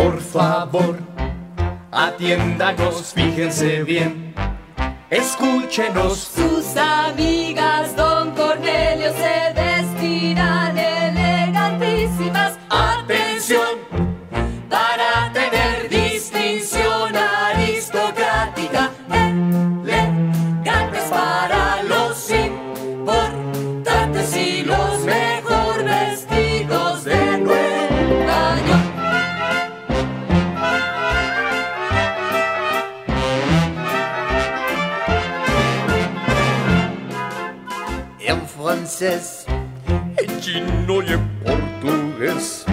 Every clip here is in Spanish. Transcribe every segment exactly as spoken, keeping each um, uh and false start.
por favor, atiéndanos, fíjense bien, escúchenos. Sus amigas, don Cornelio, se vestirán elegantísimas. ¡Atención! Para tener distinción aristocrática, elegantes para los importantes y los mejor vestidos de Nueva York. En francés, en chino y en portugués,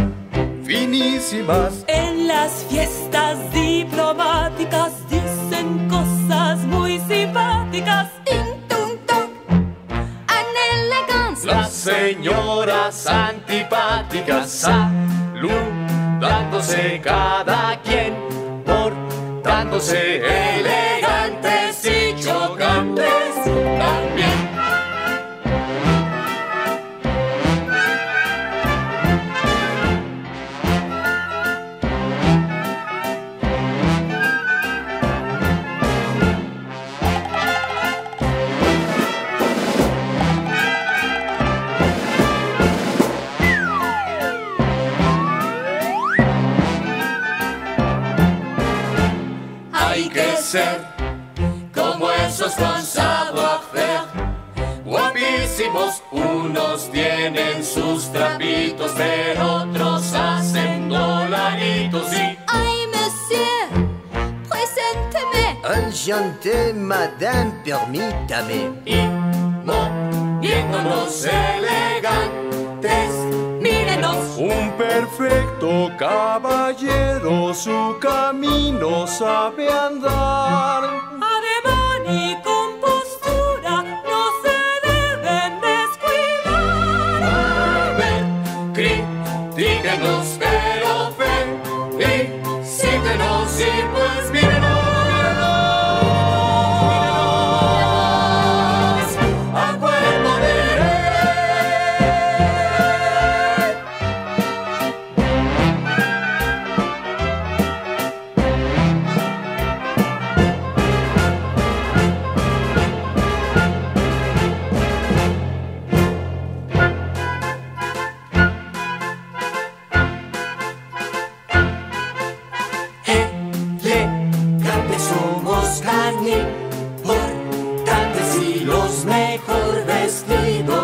finísimas. En las fiestas diplomáticas dicen cosas muy simpáticas. Tin-tum-tum, anelegantes. Las señoras antipáticas saludándose cada quien, portándose elegantes y chocantes también. Hay que ser como esos con savoir-faire, guapísimos. Unos tienen sus trapitos, pero otros hacen dolaritos. Y ay, monsieur, presénteme. Enchanté, madame, permítame. Y moviéndonos elegantes, mírenos. Un perfecto caballero, su camino sabe andar. Ademán y compostura no se deben descuidar. A ver, critíquenos, pero felicítenos y pues mírenos. Somos tan importantes y los mejor vestidos.